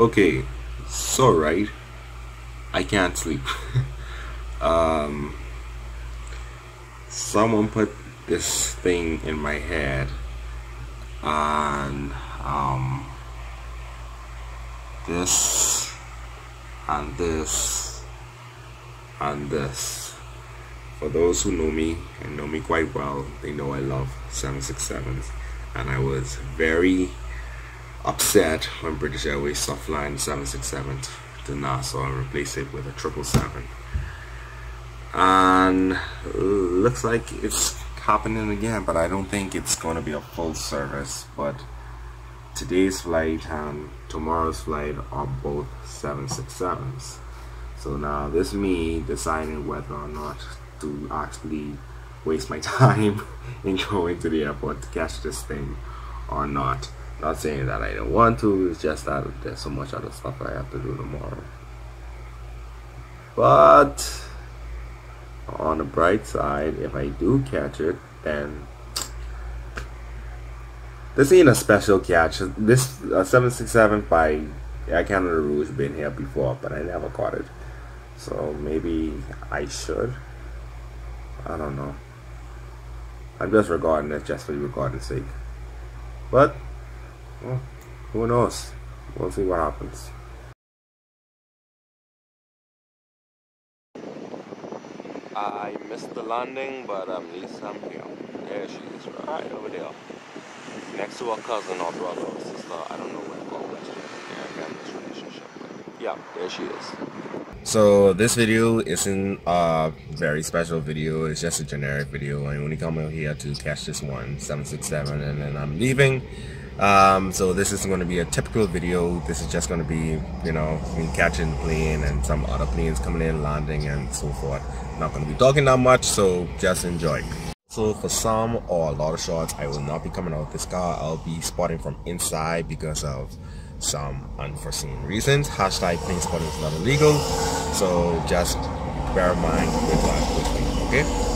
Okay, so right, I can't sleep. Someone put this thing in my head, and this. For those who know me and know me quite well, they know I love 767s, and I was very upset when British Airways stopped flying 767 to Nassau and replaced it with a 777. And looks like it's happening again, but I don't think it's going to be a full service. But today's flight and tomorrow's flight are both 767s. So now this is me deciding whether or not to actually waste my time in going to the airport to catch this thing or not. Not saying that I don't want to, it's just that there's so much other stuff I have to do tomorrow. But on the bright side, if I do catch it, then this ain't a special catch. This 767 by Air Canada Rouge been here before, but I never caught it. So maybe I should. I don't know. I'm just regarding it just for recording's sake. But well, who knows? We'll see what happens. I missed the landing, but at least I'm here. There she is, right over there. Next to her cousin or brother or sister. I don't know what called that. Yeah, I got this relationship. Yeah, there she is. So this video isn't a very special video. It's just a generic video. I only come out here to catch this one 767, and then I'm leaving. So this isn't going to be a typical video. This is just going to be, you know, me catching the plane and some other planes coming in, landing and so forth. Not going to be talking that much, so just enjoy. So for some or a lot of shots, I will not be coming out this car. I'll be spotting from inside because of some unforeseen reasons. # plane spotting is not illegal, so just bear in mind with that with me, okay?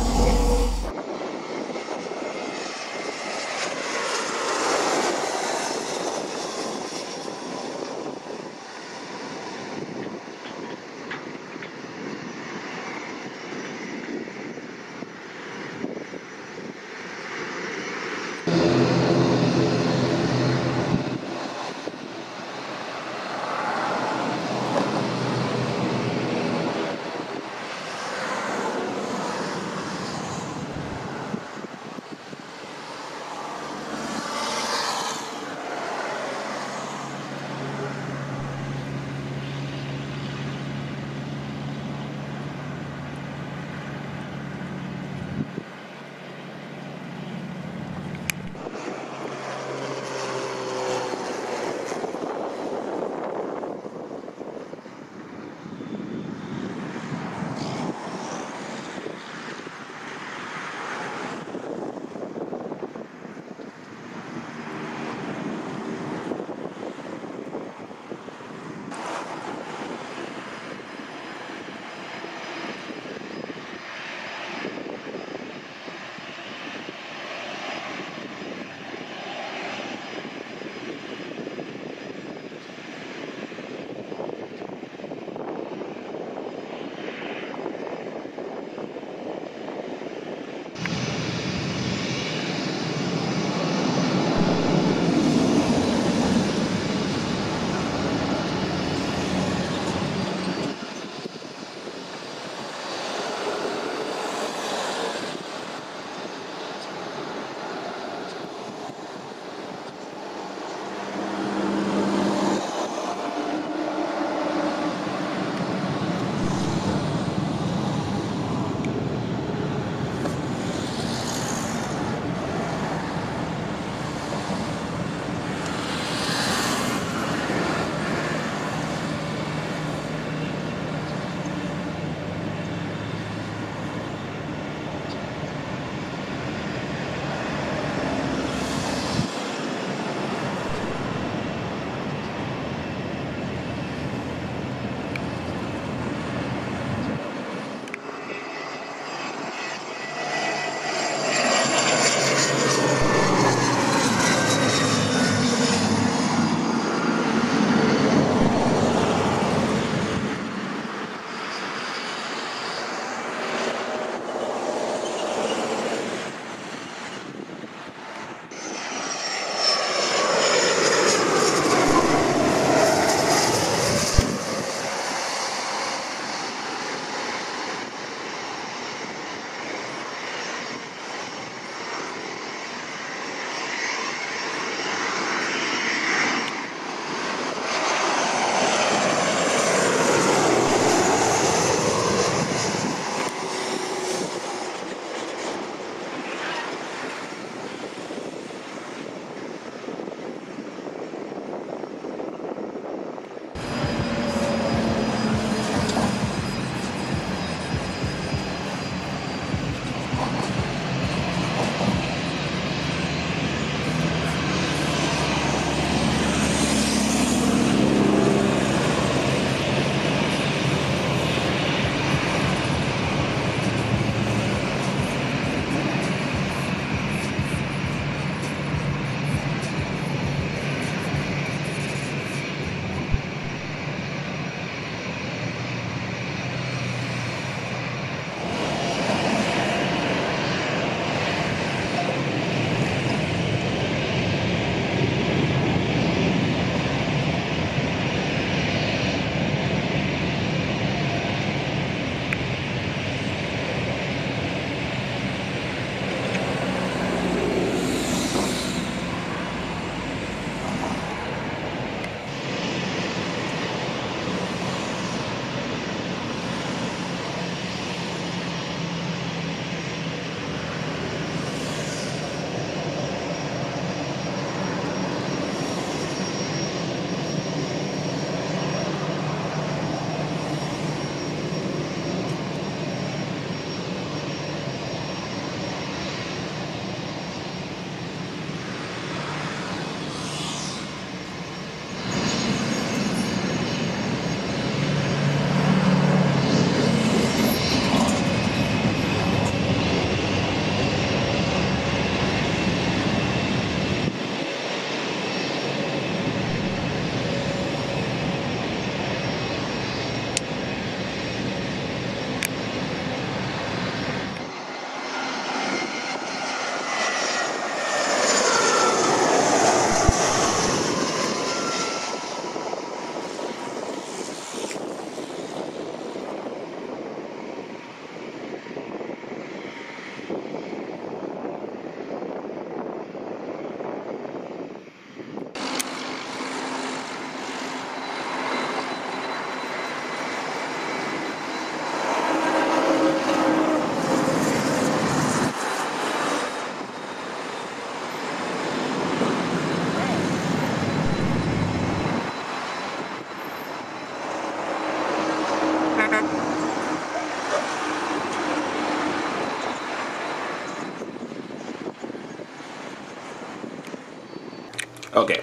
Okay.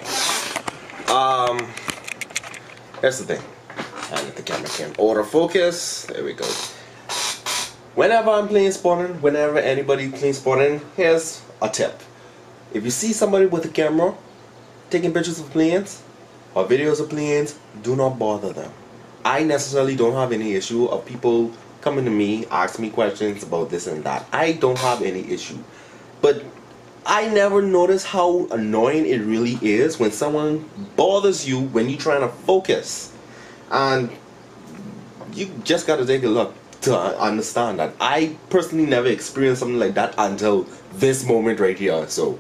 That's the thing. I let the camera can autofocus. There we go. Whenever I'm plane spotting, whenever anybody plane spotting, here's a tip. If you see somebody with a camera taking pictures of planes or videos of planes, do not bother them. I necessarily don't have any issue of people coming to me, ask me questions about this and that. I don't have any issue. But I never notice how annoying it really is when someone bothers you when you're trying to focus. And you just gotta take a look to understand that. I personally never experienced something like that until this moment right here. So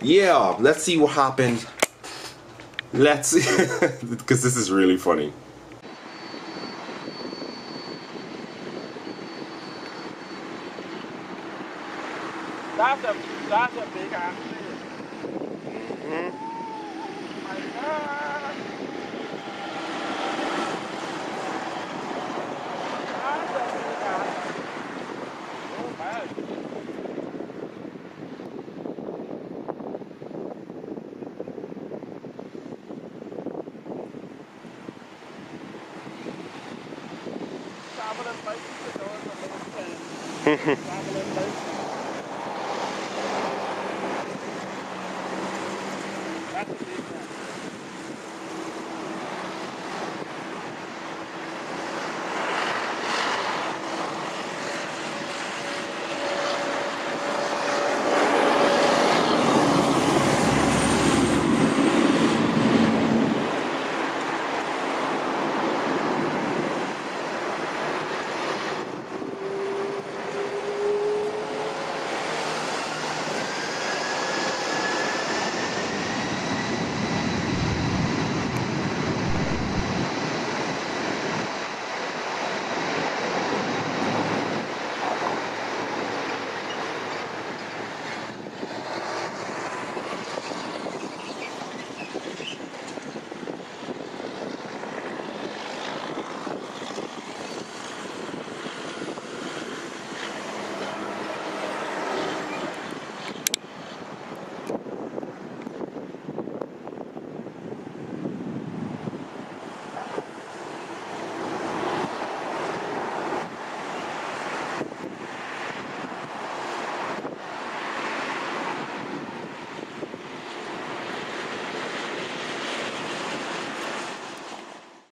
yeah, let's see what happens. Let's see, because this is really funny. That's a big ass shit. Mm-hmm. My God. That's a big ass. Oh man. Traveling by the door,